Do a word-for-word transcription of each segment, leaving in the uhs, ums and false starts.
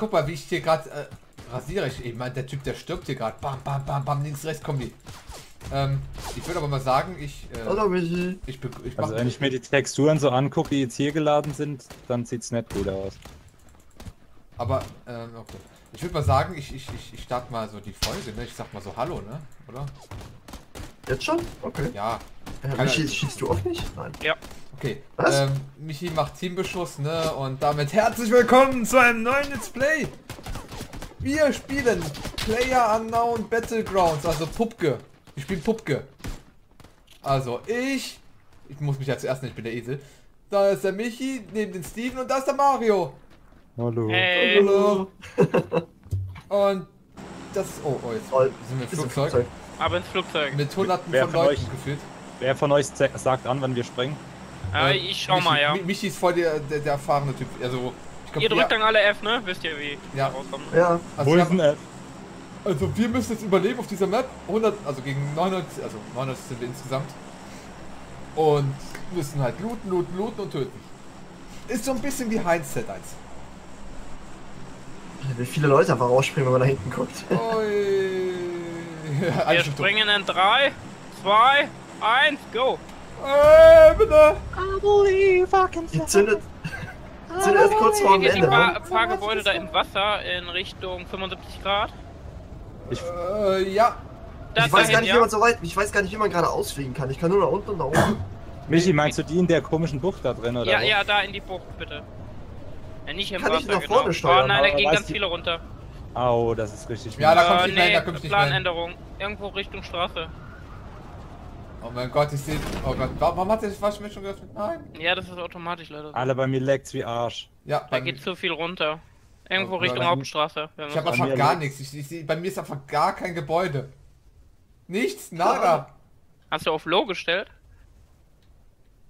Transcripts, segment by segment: guck mal, wie ich hier gerade äh, rasiere. Ich eben, der Typ, der stirbt hier gerade. Bam, bam, bam, bam, links, rechts kommen die. Ähm, ich würde aber mal sagen, ich, äh, Hallo, ich, ich, ich also wenn ich mir die Texturen so angucke, die jetzt hier geladen sind, dann sieht's nicht gut aus. Aber, ähm, okay. Ich würde mal sagen, ich, ich, ich, ich starte mal so die Folge, ne? Ich sag mal so Hallo, ne? Oder? Jetzt schon? Okay. Ja. Äh, Michi, schießt du auch nicht? Nein. Ja. Okay. Was? Ähm, Michi macht Teambeschuss, ne? Und damit herzlich willkommen zu einem neuen Let's Play! Wir spielen Player Unknown's Battlegrounds, also P U B G. Ich spiele P U B G. Also ich... Ich muss mich ja zuerst nicht, ich bin der Esel. Da ist der Michi, neben den Steven und da ist der Mario. Hallo. Hey. Hallo. Und das... Oh, oh jetzt Voll. sind wir im Flugzeug. Flugzeug. Aber ins Flugzeug. Mit hunderten wer von, von Leuten euch, gefühlt. Wer von euch sagt an, wann wir springen? Äh, ich schau Michi, mal, ja. Michi ist voll der, der, der erfahrene Typ. Also, ich glaub, ihr drückt ja dann alle F, ne? Wisst ihr, wie ja rauskommen. Ja. Also, wo ist ein F? Also wir müssen jetzt überleben auf dieser Map, hundert, also gegen neunundneunzig, also neunundneunzig sind wir insgesamt. Und müssen halt looten, looten, looten und töten. Ist so ein bisschen wie Heinz Z eins. Wie viele Leute einfach rausspringen, wenn man da hinten guckt. Ja, wir springen in drei, zwei, eins, go! Äh, bitte! Die zündet, zündet erst kurz vor dem Ende. Ein paar, paar Gebäude da im Wasser in Richtung fünfundsiebzig Grad. Ich, äh, ja. Das ich, weiß dahin, ja. So weit, ich weiß gar nicht, wie man gerade ausfliegen kann. Ich kann nur nach unten und nach oben. Michi, meinst du die in der komischen Bucht da drin, oder? Ja, ja, da in die Bucht, bitte. Ja, nicht im kann Wasser, ich nach vorne genau steuern? Oh nein, da gehen ganz die... viele runter. Au, oh, das ist richtig. Ja, da kommt äh, nicht nee, rein, da kommt nicht rein. Planänderung. Irgendwo Richtung Straße. Oh mein Gott, ich sehe... Oh Gott, warum hat der das Waschmittel schon geöffnet? Nein. Ja, das ist automatisch, leider. Alle bei mir leckt's wie Arsch. Ja, da geht zu viel runter. Irgendwo also Richtung Hauptstraße. Ich habe einfach gar nichts. Ich, ich, ich, bei mir ist einfach gar kein Gebäude. Nichts, nada. Hast du auf Low gestellt?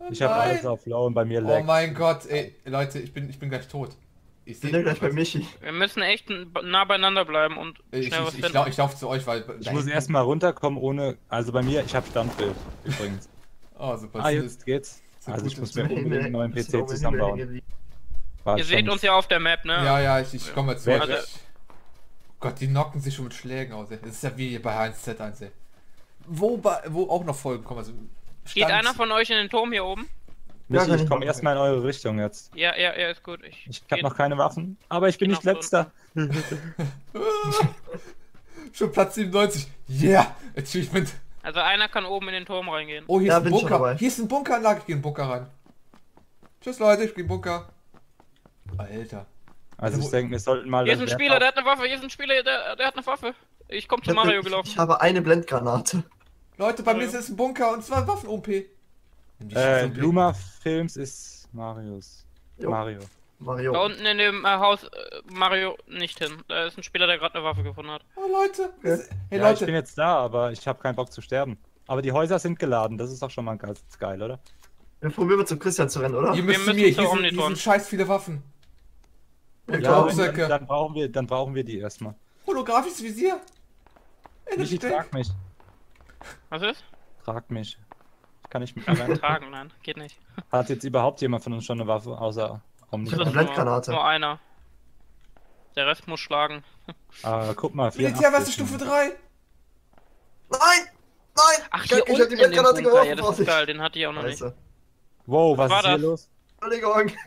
Ich habe alles auf Low und bei mir lag. Oh mein Gott, ey, Leute, ich bin, ich bin gleich tot. Ich bin gleich bei Michi. Wir müssen echt nah beieinander bleiben und schnell ich, was ich, finden. Ich, lau ich laufe zu euch, weil... Ich muss erstmal runterkommen ohne... Also bei mir, ich habe Standbild übrigens. Oh, super. Ah, jetzt geht's. So also ich muss mir unbedingt einen neuen P C zusammenbauen. War Ihr seht uns ja auf der Map, ne? Ja, ja, ich, ich komme jetzt zurück. Also, oh Gott, die knocken sich schon mit Schlägen aus, ey. Das ist ja wie bei Heinz Z eins, ey. Wo, bei, wo auch noch Folgen kommen, also... Stand Geht einer von euch in den Turm hier oben? Ja, ich komme erstmal in eure Richtung jetzt. Ja, ja, ja, ist gut. Ich, ich habe noch keine Waffen, aber ich bin nicht letzter. Schon Platz siebenundneunzig. Yeah! Achievement. Also einer kann oben in den Turm reingehen. Oh, hier ja, ist ein Bunker. Hier ist ein Bunkeranlage. Ich gehe in den Bunker rein. Tschüss, Leute, ich gehe in den Bunker. Alter. Also ich denke, wir sollten mal... Hier ist ein Spieler, der hat eine Waffe, hier ist ein Spieler, der, der hat eine Waffe. Ich komme zu Mario gelaufen. Ich, ich habe eine Blendgranate. Leute, bei mir ist ein Bunker und zwar Waffen-O P. Äh, Lumaphilms ist Marius. Jo. Mario. Mario. Da unten in dem äh, Haus, äh, Mario nicht hin. Da ist ein Spieler, der gerade eine Waffe gefunden hat. Oh, Leute. Okay. Hey, ja, Leute. Ich bin jetzt da, aber ich habe keinen Bock zu sterben. Aber die Häuser sind geladen, das ist doch schon mal ganz geil, oder? Wir probieren mal zum Christian zu rennen, oder? Ihr müsst wir müssen hier, hier, sind, hier sind scheiß viele Waffen. Ja, dann, dann, brauchen wir, dann brauchen wir die erstmal. Holographisches Visier? Michi, trag mich. Was ist? Trag mich. Kann ich mich allein tragen? Nein, geht nicht. Hat jetzt überhaupt jemand von uns schon eine Waffe, außer Omnitron? Nur, nur einer. Der Rest muss schlagen. Ah, guck mal. Militärweste Stufe drei! Nein! Nein! Ach, hier ich unten die in dem Bunker. Ja, das ist geil, den hatte ich auch noch Scheiße. nicht. Wow, was, was ist hier das? los? Entschuldigung.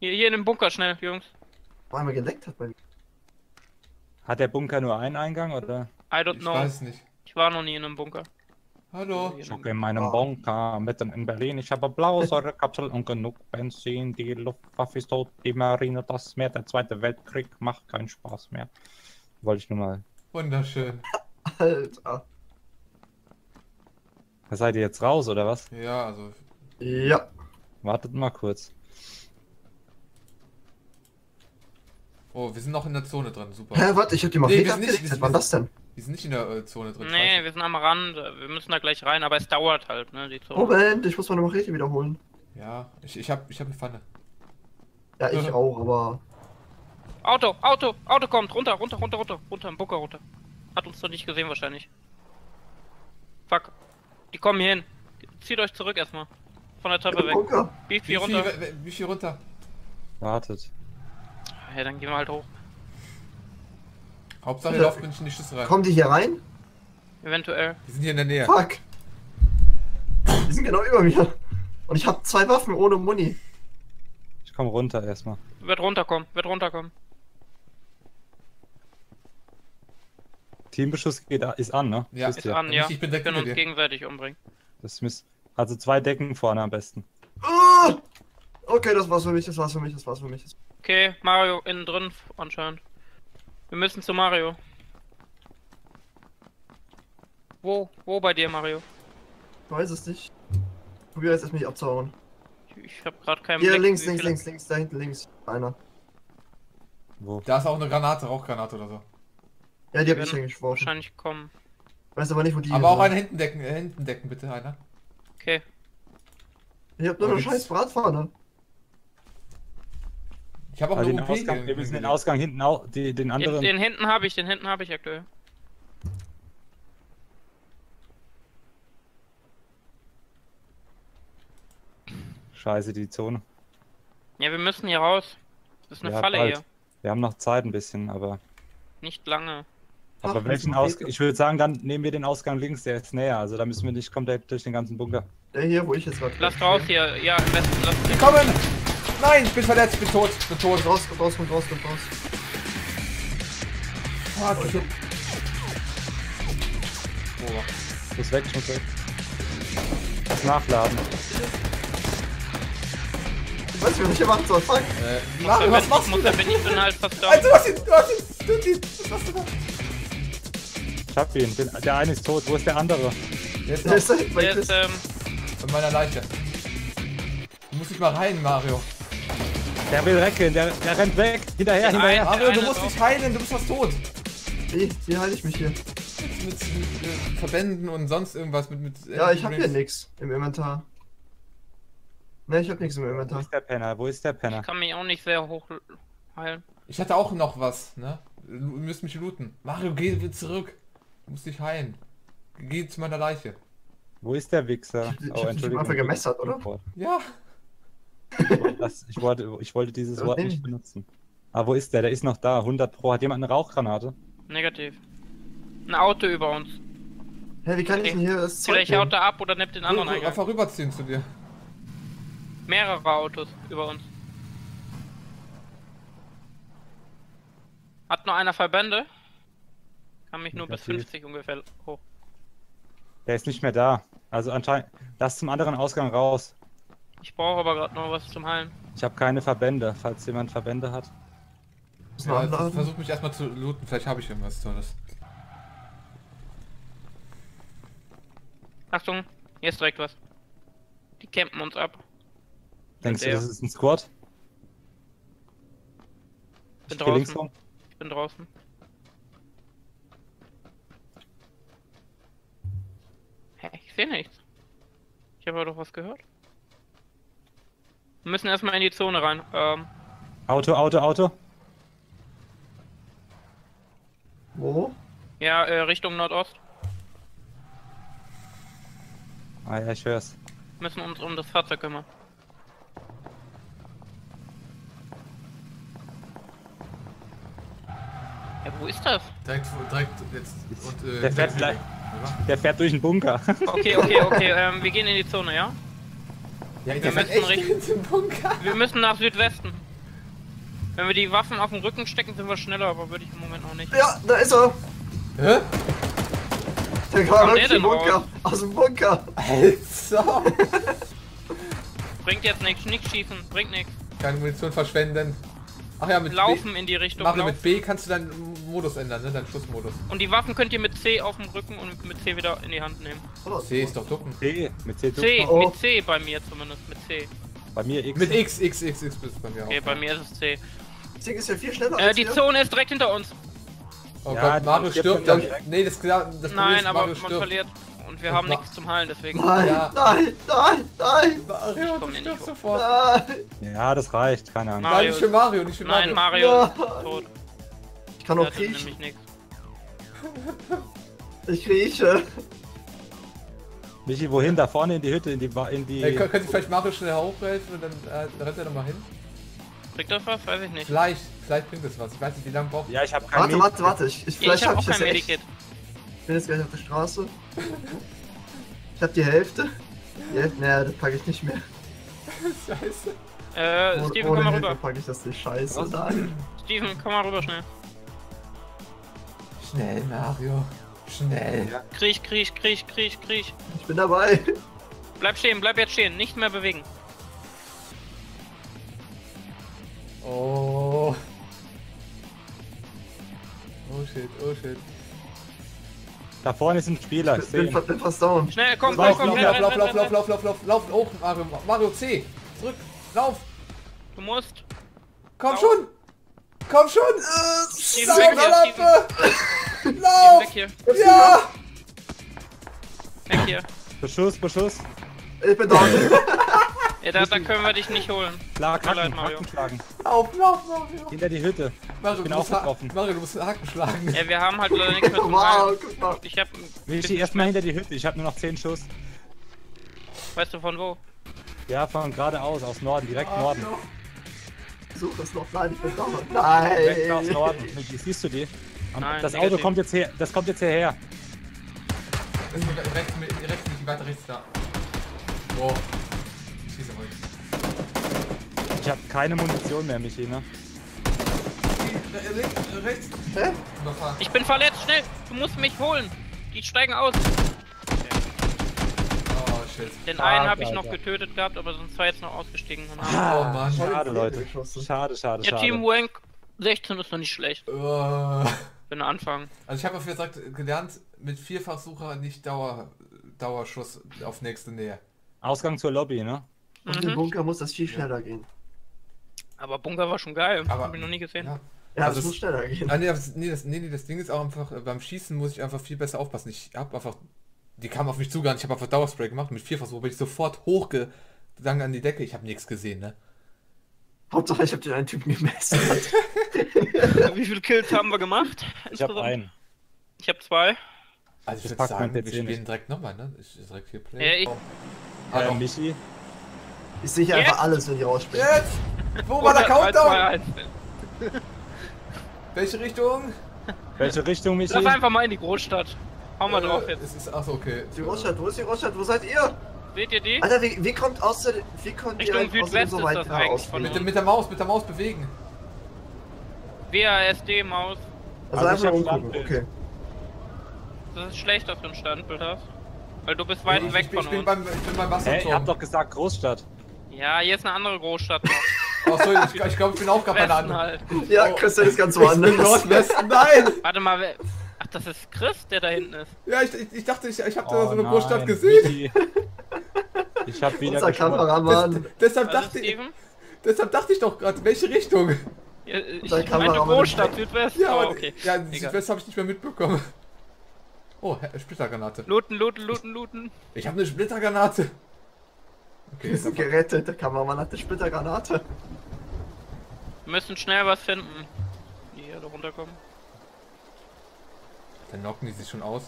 Hier, hier in dem Bunker, schnell, Jungs. Wo einmal geleckt hat bei mir. Hat der Bunker nur einen Eingang, oder? I don't know. Ich weiß nicht. Ich war noch nie in einem Bunker. Hallo. Ich gucke in meinem Bunker, mitten in Berlin. Ich habe Blausäurekapsel und genug Benzin. Die Luftwaffe ist tot, die Marine das Meer. Der Zweite Weltkrieg macht keinen Spaß mehr. Wollte ich nur mal. Wunderschön. Alter. Da seid ihr jetzt raus, oder was? Ja, also... Ja. Wartet mal kurz. Oh, wir sind noch in der Zone drin, super. Hä, warte, ich hab die mal nee, wir nicht, wir sind, Was das denn? Wir sind nicht in der äh, Zone drin. Nee, wir sind am Rand, wir müssen da gleich rein, aber es dauert halt, ne, die Zone. Moment, ich muss meine Machete wiederholen. Ja, ich, ich, hab, ich hab eine Pfanne. Ja, ich ja. auch, aber... Auto, Auto, Auto kommt, runter, runter, runter, runter, runter, im Bunker runter. Hat uns doch nicht gesehen wahrscheinlich. Fuck, die kommen hier hin. Zieht euch zurück erstmal. Von der Treppe weg. Wie viel runter? Wie viel runter? Wartet. Ja, dann gehen wir halt hoch. Hauptsache, laufen wir nicht in die Schüsse rein. Kommen die hier rein? Eventuell. Die sind hier in der Nähe. Fuck. Die sind genau über mir. Und ich hab zwei Waffen ohne Muni. Ich komm runter erstmal. Wird runterkommen, wird runterkommen. Teambeschuss geht, ist an, ne? Ja, ist an, ja. Ich bin wir können uns gegenseitig umbringen. Das müssen, also zwei Decken vorne am besten. Oh! Okay, das war's für mich, das war's für mich, das war's für mich. Okay, Mario innen drin anscheinend. Wir müssen zu Mario. Wo? Wo bei dir, Mario? Ich weiß es nicht. Ich probiere jetzt erstmal nicht abzuhauen. Ich hab grad keinen Hier, Blick. Hier, links, links, links, links, da hinten, links. Einer. Wo? Da ist auch eine Granate, Rauchgranate oder so. Ja, die, die hab ich hingeschworfen. Wahrscheinlich kommen. Ich weiß aber nicht, wo die Aber auch eine hinten decken, äh, hinten decken bitte, einer. Okay. Ich hab nur eine scheiß Bratpfanne. Ich hab auch nur eine Ausgang. Wir müssen den Ausgang hinten auch, die, den anderen... Den, den hinten habe ich, den hinten habe ich aktuell. Scheiße, die Zone. Ja, wir müssen hier raus. Das ist eine ja, Falle bald. Hier. Wir haben noch Zeit ein bisschen, aber... Nicht lange. Aber Ach, welchen Ausgang? Ich würde sagen, dann nehmen wir den Ausgang links, der ist näher. Also da müssen wir nicht komplett durch den ganzen Bunker. Der hier, wo ich jetzt war. Lass raus hier. Ja, am besten lass raus. Wir kommen! Nein, ich bin verletzt, ich bin tot. Ich bin tot. Raus, kommt raus, kommt raus, kommt raus. Fuck, oh, ich oh. Muss weg, ich muss weg. Das Nachladen. Weißt du, was ich hier machen soll? Fuck! Äh, Mario, was machst du denn? Ich bin halt fast down. Alter, was ist das? Ich hab ihn, den, der eine ist tot, wo ist der andere? Der ist, der ist, der der ist ähm... Bei meiner Leiche. Du musst nicht mal rein, Mario. Der will wegrennen, der, der rennt weg, hinterher, hinterher. Mario, du musst dich heilen, du bist fast tot. Wie, wie heile ich mich hier? Mit, mit, mit Verbänden und sonst irgendwas mit... mit ja, ich hab hier nix im Inventar. Ne, ich hab nix im Inventar. Wo ist der Penner, wo ist der Penner? Ich kann mich auch nicht sehr hoch heilen. Ich hatte auch noch was, ne? Ihr müsst mich looten. Mario, geh wieder zurück. Du musst dich heilen. Geh zu meiner Leiche. Wo ist der Wichser? Ich, ich, oh, Entschuldigung. Einfach gemessert, oder? Ja. Ich wollte, ich wollte dieses Wort nicht benutzen. Aber wo ist der? Der ist noch da. hundert Pro. Hat jemand eine Rauchgranate? Negativ. Ein Auto über uns. Hä, wie kann okay. ich denn hier das Zeug Vielleicht haut er ab oder nimmt den anderen ein. Einfach rüberziehen zu dir. Mehrere Autos über uns. Hat nur einer Verbände? Kann mich nur Negativ. Bis fünfzig ungefähr hoch. Der ist nicht mehr da. Also anscheinend. Lass zum anderen Ausgang raus. Ich brauche aber gerade noch was zum Heilen. Ich habe keine Verbände, falls jemand Verbände hat. Ja, also ich versuche mich erstmal zu looten, vielleicht habe ich irgendwas Tolles. Achtung, hier ist direkt was. Die campen uns ab. Denkst du, das ist ein Squad? Bin draußen. Ich bin draußen. Hä, hey, ich sehe nichts. Ich habe doch was gehört. Wir müssen erstmal in die Zone rein. Ähm. Auto, Auto, Auto. Wo? Ja, äh, Richtung Nordost. Ah ja, ich hör's. Wir müssen uns um das Fahrzeug kümmern. Ja, wo ist das? Direkt, direkt jetzt. Und, äh, der, fährt gleich, der fährt durch den Bunker. Okay, okay, okay. Ähm, wir gehen in die Zone, ja? Ja, wir müssen echt in den Bunker. Wir müssen nach Südwesten. Wenn wir die Waffen auf den Rücken stecken, sind wir schneller, aber würde ich im Moment noch nicht. Ja, da ist er. Hä? Der kam aus dem Bunker. Aus? aus dem Bunker. Alter. Bringt jetzt nichts, nichts schießen, bringt nichts. Keine Munition verschwenden. Ach ja, mit Laufen B in die Richtung. Mario, mit B kannst du deinen Modus ändern, ne? Deinen Schussmodus. Und die Waffen könnt ihr mit C auf dem Rücken und mit C wieder in die Hand nehmen. Oh, C ist doch ducken. C, mit C ducken. C, oh. Mit C bei mir zumindest, mit C. Bei mir X. Mit X, X, X, X bist du bei mir auch. Okay, bei mir ist es C. C ist ja viel schneller äh, als Die hier. Zone ist direkt hinter uns. Oh ja, Gott, Mario stirbt. Dann, nee, das, das Problem Nein, ist, aber Mario man stirbt. verliert. Und wir das haben nichts zum Heilen, deswegen. Nein, ja. nein, nein, nein! Mario, du stirbst sofort. Nein. Ja, das reicht, keine Ahnung. Mario, nein, nicht für Mario, nicht für Mario. Nein, Mario ja. ist tot. Ich kann auch kriechen. Ich krieche. Michi, wohin? Da vorne in die Hütte, in die... In die... Hey, könnt ihr vielleicht Mario schnell hochhelfen und dann äh, rennt er nochmal hin? Bringt das was? Weiß ich nicht. Vielleicht, vielleicht bringt das was. Ich weiß nicht, wie lange braucht. Ja, ich hab kein Medikit. Warte, warte, warte. Ich, ich, vielleicht ich hab, hab auch kein Medikit. Ich bin jetzt gleich auf der Straße. Ich hab die Hälfte. Die Hälfte, naja, das packe ich nicht mehr. Scheiße. Äh, oh, Steven, komm mal rüber. Packe ich das nicht, scheiße. Was? Steven, komm mal rüber, schnell. Schnell, Mario. Schnell. Ja. Kriech, kriech, kriech, kriech, kriech. Ich bin dabei. Bleib stehen, bleib jetzt stehen. Nicht mehr bewegen. Oh. Oh shit, oh shit. Da vorne ist ein Spieler. Ich bin, bin fast down. Schnell, komm, komm, komm, komm. Lauf, lauf, lauf, lauf, lauf, lauf, lauf, hoch, Mario. Mario C. Zurück. Lauf. Du musst. Komm lauf. schon. Komm schon. Äh, Sauerlampe. Lauf. Weg hier. Ja. Weg hier. Beschuss, Beschuss. Ich bin down. Ja, da, da können wir dich nicht holen. Klar, Haken, Mario. Haken schlagen. Lauf, lauf, lauf, lauf. Hinter die Hütte. Mario, ich bin auch getroffen. Mario, du musst den Haken schlagen. Ja, wir haben halt leider nichts mehr zu machen. Wow, ich hab... Ich stehe erstmal hinter die Hütte, ich hab nur noch zehn Schuss. Weißt du von wo? Ja, von geradeaus, aus Norden, direkt oh, Norden. No. Such das noch, nein, ich bin doch noch. Nein! Direkt aus Norden, siehst du die? Nein, das Auto kommt jetzt her, das kommt jetzt hierher. Das ist direkt mit, direkt mit weiter rechts da. Wow. Ich hab keine Munition mehr, Michi, ne? Rechts, hä? Ich bin verletzt, schnell! Du musst mich holen! Die steigen aus! Oh shit. Den ah, einen habe ich noch getötet gehabt, aber sind zwei jetzt noch ausgestiegen. Ah, oh Mann, schade, Leute. Schade, schade, schade. Der Team Wank sechzehn ist noch nicht schlecht. Uh. Bin Anfang. Also ich habe auf jeden Fall gelernt, mit Vierfachsucher nicht Dauer, Dauerschuss auf nächste Nähe. Ausgang zur Lobby, ne? Und mhm. im Bunker muss das viel schneller ja. gehen. Aber Bunker war schon geil, aber hab ich noch nie gesehen. Ja, ja also das muss schneller gehen. Ah, nee, das, nee, das, nee, das Ding ist auch einfach, beim Schießen muss ich einfach viel besser aufpassen. Ich hab einfach, die kamen auf mich zugerannt, ich habe einfach Dauerspray gemacht und mit vier Versuchen bin ich sofort hochgegangen an die Decke. Ich habe nichts gesehen, ne? Hauptsache ich habe den einen Typen gemessen. Wie viele Kills haben wir gemacht? Ich habe einen. Ich habe zwei. Also ich, ich würde sagen, wir spielen direkt nochmal, ne? Ich direkt hier Play. Ja, ich... Oh. Äh, Michi. Ich sehe einfach alles, wenn ich rausspringe. Jetzt! Wo war der Countdown? Welche Richtung? Welche Richtung, Michi? Lass einfach mal in die Großstadt. Hau mal äh, drauf jetzt. Es ist, achso, okay. Die Großstadt, wo ist die Großstadt? Wo seid ihr? Seht ihr die? Alter, wie, wie kommt aus der... Wie kommt ihr aus dem so weit raus? Mit, mit der Maus, mit der Maus bewegen. W A S D-Maus. Also, also einfach umgucken, okay. Das ist schlecht, dass du ein Standbild hast. Weil du bist weit ich, weg ich, von ich uns. Beim, ich bin beim Wasserturm. Hey, ihr habt doch gesagt Großstadt. Ja, hier ist eine andere Großstadt noch. Achso, ich, ich glaube, ich bin auch gerade bei einer anderen. Halt. Ja, oh. Christian ist ganz woanders. Nordwesten, nein! Warte mal, wer... Ach, das ist Chris, der da hinten ist. Ja, ich, ich, ich dachte, ich, ich hab oh, da so eine nein, Großstadt gesehen. Michi. Ich hab wieder unser Kameramann. Des, deshalb, also dachte ich, deshalb dachte ich doch gerade, welche Richtung? Ja, ich meine Großstadt, Südwest. Ja, oh, okay. Ja, Südwest habe ich nicht mehr mitbekommen. Oh, Splittergranate. Looten, looten, looten, looten. Ich habe eine Splittergranate. Okay, wir sind gerettet, der Kameramann hat eine Splittergranate. Wir müssen schnell was finden, die hier runterkommen. Dann knocken die sich schon aus.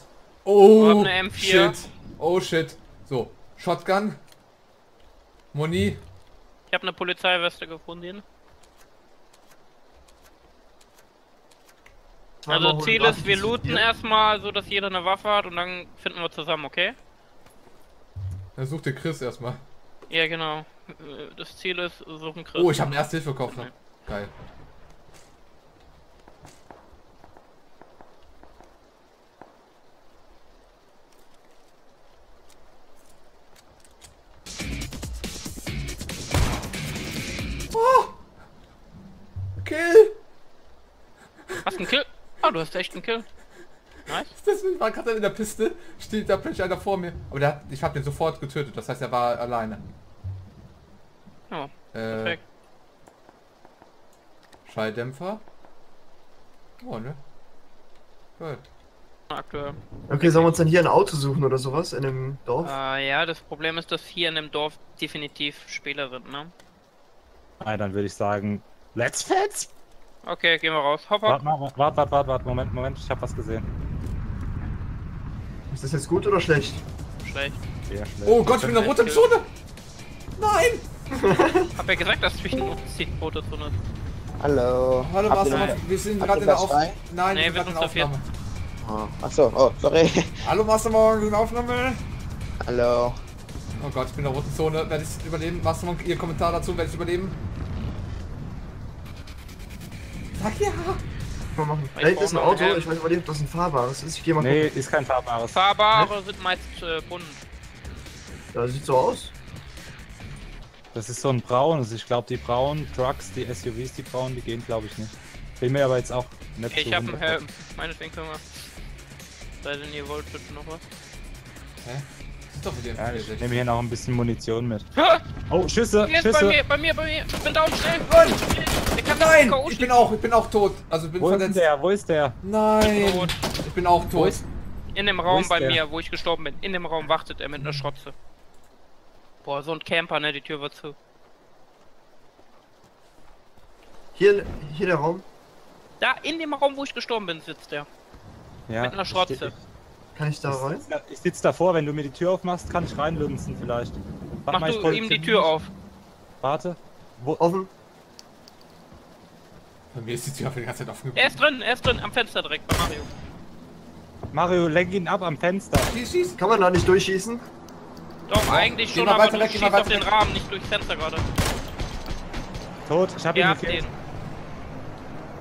Oh, eine M vier. Shit. Oh shit. So, Shotgun. Moni. Ich habe eine Polizeiweste gefunden. Also Ziel ist, wir looten erstmal, so dass jeder eine Waffe hat und dann finden wir zusammen, okay? Dann sucht ihr Chris erstmal. Ja, genau. Das Ziel ist, suchen Chris. Oh, ich habe einen Erste-Hilfe-Kopf, ne? Geil. Oh! Kill! Hast du einen Kill? Ah, du hast echt einen Kill. Nice. Das war gerade in der Piste, steht da plötzlich einer vor mir. Aber der hat, ich habe den sofort getötet, das heißt, er war alleine. Oh, perfekt. Äh, Schalldämpfer. Oh, ne? Gut. Aktuell. Okay, sollen wir uns dann hier ein Auto suchen oder sowas in dem Dorf? Ah, äh, ja, das Problem ist, dass hier in dem Dorf definitiv Spieler sind, ne? Nein, dann würde ich sagen, let's fetz! Okay, gehen wir raus. Hopp, hopp. Warte, warte, warte, warte, warte, Moment, Moment, ich hab was gesehen. Ist das jetzt gut oder schlecht? Schlecht. Ja, schlecht. Oh Gott, ich bin in der roten Zone! Nein! Ich hab ja gesagt, dass zwischen uns zehn Boote drin sind. Hallo. Hallo, warst du mal, wir sind gerade in der Aufnahme. Nein, nee, wir sind gerade in der Aufnahme. Oh. Achso, oh, sorry. Hallo, Mastermon, wir sind Aufnahme. Hallo. Oh Gott, ich bin in der roten Zone. Werde ich überleben? Mastermon, Ihr Kommentar dazu, werde ich überleben? Sag ja. Vielleicht ist ein Auto, ich weiß überleben, ob das ein fahrbares ist. Ich geh mal gucken. Nee, ist kein fahrbares. Fahrbare sind meistens äh, bunt. Das sieht so aus. Das ist so ein braunes, ich glaube die braunen Trucks, die S U Vs, die braunen, die gehen glaube ich nicht. Bin mir aber jetzt auch nicht ich zu. Ich hab einen Helm, meinetwegen können wir. Sei denn ihr wollt bitte noch was. Hä? Das ist doch wieder ein ja, ich nehme hier noch ein bisschen Munition mit. Oh, Schüsse, Schüsse! Bei mir, bei mir, bei mir! Ich bin down, schnell! Ich kann Nein! Ich bin auch, ich bin auch tot! Also ich bin wo verletzt. Ist der? Wo ist der? Nein! Ich bin, ich bin auch tot. In dem Raum bei der? mir, wo ich gestorben bin. In dem Raum wartet er mit einer Schrotze. Boah, so ein Camper, ne? Die Tür war zu. Hier, hier der Raum? Da, in dem Raum, wo ich gestorben bin, sitzt der. Ja. Mit einer Schrotze. Kann ich da rein? Ich sitz davor, wenn du mir die Tür aufmachst, kann ich reinlunzen vielleicht. Warte, mach du ihm die Tür auf. Warte. Wo? Offen? Bei mir ist die Tür auf die ganze Zeit offen. Er ist drin, er ist drin, am Fenster direkt, bei Mario. Mario, lenk ihn ab am Fenster. Schieß, schieß. Kann man da nicht durchschießen? Doch, oh, eigentlich schon, aber du schießt auf den Rahmen, nicht durchs Fenster gerade. Tot, ich hab ihn gefehlt.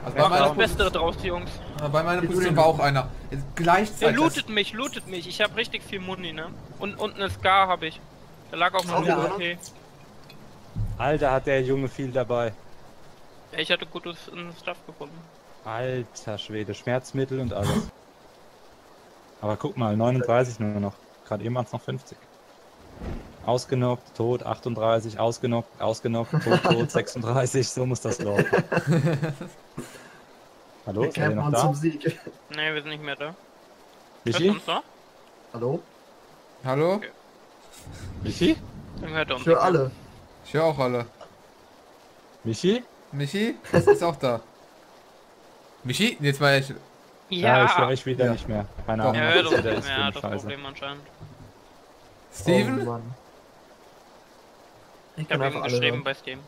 Also bei meiner das Beste draus, die Jungs. Bei meiner Position war auch einer. Gleichzeitig. Lootet mich, lootet mich. Ich hab richtig viel Muni, ne? Und, und eine Scar hab ich. Da lag auch noch eine okay. Alter, hat der Junge viel dabei. Ja, ich hatte gutes Stuff gefunden. Alter Schwede, Schmerzmittel und alles. Aber guck mal, neununddreißig nur noch. Gerade eben waren es noch fünfzig. Ausgenockt, tot, achtunddreißig, ausgenockt, ausgenockt, tot, tot, sechsunddreißig, so muss das laufen. Hallo, wir sind noch da? Zum Sieg. Nee, wir sind nicht mehr da. Michi? Hallo? Hallo? Okay. Michi? Ich höre alle. Ich höre auch alle. Michi? Michi? Das ist auch da. Michi? Jetzt war ich... Ja, ja ich höre euch wieder ja. nicht mehr. Keine Ahnung. Er hört uns nicht mehr, er hat das Problem anscheinend. Steven? Oh, ich hab ihm geschrieben bei Steam.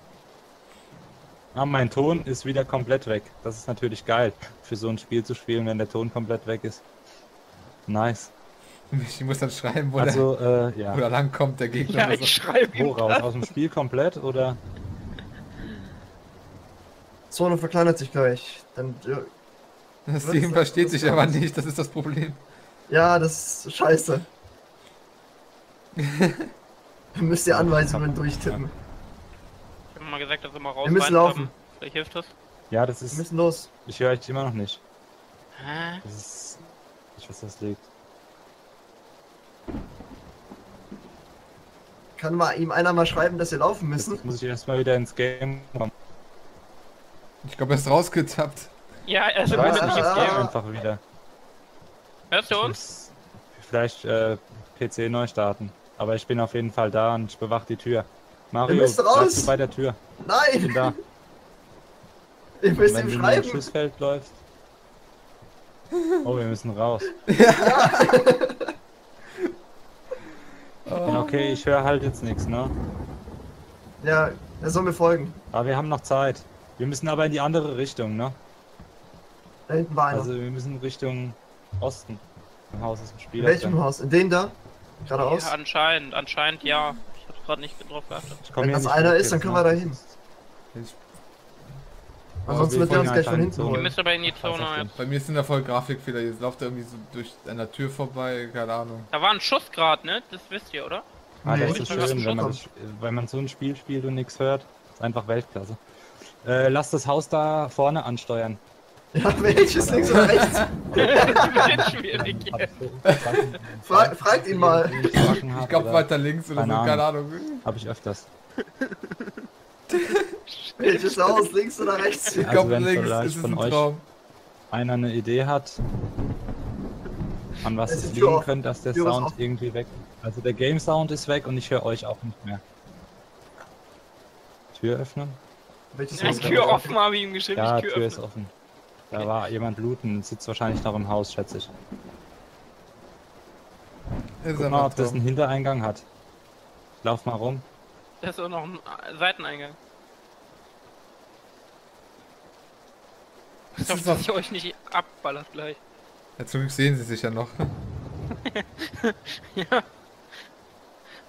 Ah, mein Ton ist wieder komplett weg. Das ist natürlich geil, für so ein Spiel zu spielen, wenn der Ton komplett weg ist. Nice. Ich muss dann schreiben, wo also, der äh, ja. oder lang kommt der Gegner. Ja, ich so. schreibe wo raus? Aus dem Spiel komplett, oder? Zone verkleinert sich gleich. Dann, ja. Steven versteht sich aber nicht, das ist das Problem. Ja, das ist scheiße. Dann müsst ihr Anweisungen durchtippen. Ich hab mal gesagt, dass wir mal raus. Wir müssen laufen. Vielleicht hilft das. Ja, das ist... Wir müssen los. Ich höre euch immer noch nicht. Hä? Das ist... Ich weiß, das liegt. Kann mal ihm einer mal schreiben, dass wir laufen müssen? Jetzt muss ich erstmal wieder ins Game kommen. Ich glaube, er ist rausgetappt. Ja, er ist ja, wieder ins Game einfach wieder. Hörst du uns? Vielleicht, äh... P C neu starten. Aber ich bin auf jeden Fall da und ich bewache die Tür. Mario, bist du bei der Tür? Nein! Ich bin da. Ihr müsst ihm schreiben. Wenn du in das Schussfeld läufst. Oh, wir müssen raus. Ja. Okay, ich höre halt jetzt nichts, ne? Ja, er soll mir folgen. Aber wir haben noch Zeit. Wir müssen aber in die andere Richtung, ne? Da hinten war einer. Also wir müssen Richtung Osten. Im Haus ist ein Spieler. In welchem Haus? In dem da? Geradeaus? Ja, anscheinend, anscheinend ja. Ich hab's gerade nicht drauf geachtet. Wenn das einer ist, dann können wir da hin. Ansonsten wird der uns gleich von hinten holen. Ihr müsst aber in die Zone jetzt. Bei mir ist in der Folge Grafikfehler. Jetzt läuft er irgendwie so durch einer Tür vorbei, keine Ahnung. Da war ein Schuss gerade, ne? Das wisst ihr, oder? Ah, das ist schön, wenn man, wenn man so ein Spiel spielt und nichts hört. Ist einfach Weltklasse. Äh, lass das Haus da vorne ansteuern. Ja, welches links oder rechts? Das wird schwierig. Fra fragt ihn mal. Ich glaube weiter links oder so, keine Ahnung. Hab ich öfters. Welches Haus, links oder rechts? Ich glaube also links, ist es ein Traum. Wenn einer eine Idee hat, an was es liegen könnte, dass der Sound irgendwie weg ist. Also der Game Sound ist weg und ich höre euch auch nicht mehr. Tür öffnen? Welches Haus? Tür offen habe ich ihm geschrieben. Ja, Tür ist offen. Da war jemand looten, sitzt wahrscheinlich noch im Haus, schätze ich. Guck mal, ob das einen Hintereingang hat. Ich lauf mal rum. Da ist auch noch ein Seiteneingang. Ich hoffe, dass ich euch nicht abballert gleich. Ja, zum Glück sehen sie sich ja noch. Ja.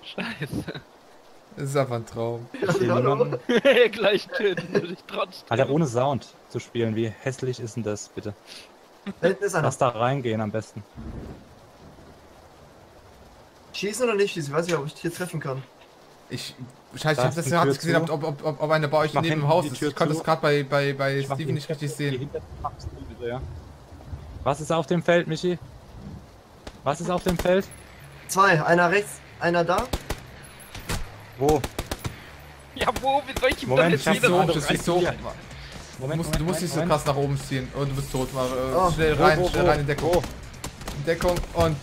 Scheiße. Es ist einfach ein Traum. Gleich töten. Alter, ohne Sound zu spielen, wie hässlich ist denn das, bitte? Lass da reingehen am besten. Schießen oder nicht schießen? Ich weiß nicht, ob ich hier treffen kann. Ich scheiße, ich hab das gerade gesehen, ob, ob, ob, ob eine bei euch neben dem Haus ist. Ich konnte das gerade bei, bei, bei Steven nicht richtig sehen. Was ist auf dem Feld, Michi? Was ist auf dem Feld? Zwei, einer rechts, einer da. Wo? Ja, wo? Wie soll ich ihm da jetzt wieder machen? Das ist so hoch. Du musst dich so krass nach oben ziehen. Und du bist tot. Schnell rein, schnell rein in Deckung. Deckung und.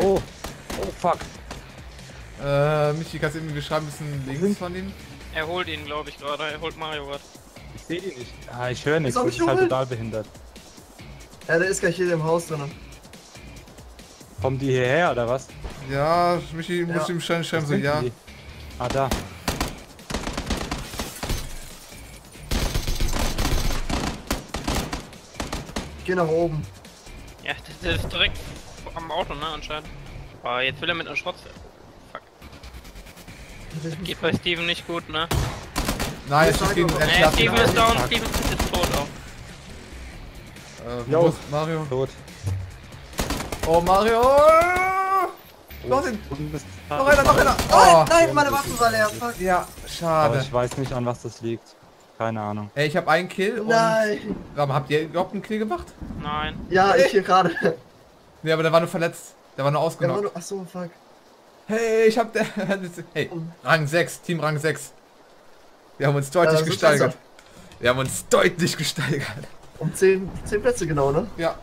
Oh, fuck. Äh, Michi, kannst du eben geschrieben, bisschen links von denen? Er holt ihn, glaube ich, gerade. Er holt Mario was. Ich sehe ihn nicht. Ah, ich höre nichts. Ich bin halt total behindert. Ja, der ist gleich hier im Haus drin. Kommen die hierher oder was? Ja, Michi muss ihm schreiben, so ja. Ah, da. Ich geh nach oben. Ja, das ist direkt am Auto, ne, anscheinend. Boah, jetzt will er mit einer Schrotze. Fuck. Das geht bei Steven nicht gut, ne? Nein, ist Steven, er nee, Steven ist down, Steven ist jetzt tot auch. Äh, wo ist Mario? Tot. Oh, Mario! Noch hin! Noch einer, noch einer! Oh, nein, meine Waffen war leer! Fuck! Ja, schade. Aber ich weiß nicht, an was das liegt. Keine Ahnung. Ey, ich hab einen Kill und... Nein! Aber habt ihr überhaupt einen Kill gemacht? Nein. Ja, ich hier gerade. Ne, aber der war nur verletzt. Der war nur ausgenockt. Nur... Achso, fuck. Hey, ich hab der... Hey, Rang sechs, Team Rang sechs. Wir haben uns deutlich ja, gesteigert. Wir haben uns deutlich gesteigert. Um zehn Plätze genau, ne? Ja.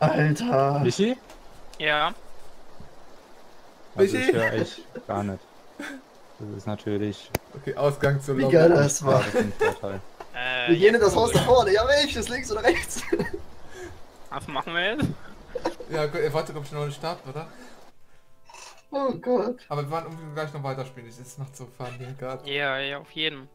Alter. Michi? Ja. Also ich höre echt gar nicht. Das ist natürlich... Okay, Ausgang zur Lobby. Wie geil das war. Äh, wir gehen in das Haus nach vorne. Ja, welches? Links oder rechts? Was machen wir jetzt? Ja, gut, warte, kommt schon noch in den Start, oder? Oh Gott. Aber wir wollen gleich noch weiterspielen. Das macht so Fun hier gerade. Ja, ja, auf jeden.